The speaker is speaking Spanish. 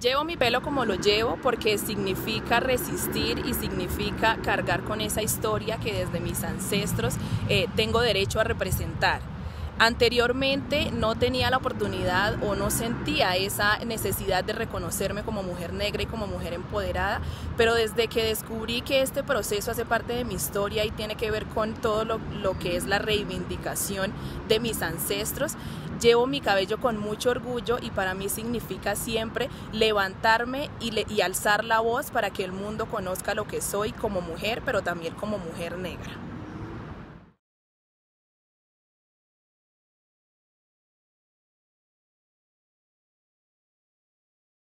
Llevo mi pelo como lo llevo porque significa resistir y significa cargar con esa historia que desde mis ancestros tengo derecho a representar. Anteriormente no tenía la oportunidad o no sentía esa necesidad de reconocerme como mujer negra y como mujer empoderada, pero desde que descubrí que este proceso hace parte de mi historia y tiene que ver con todo lo que es la reivindicación de mis ancestros, llevo mi cabello con mucho orgullo y para mí significa siempre levantarme y alzar la voz para que el mundo conozca lo que soy como mujer, pero también como mujer negra.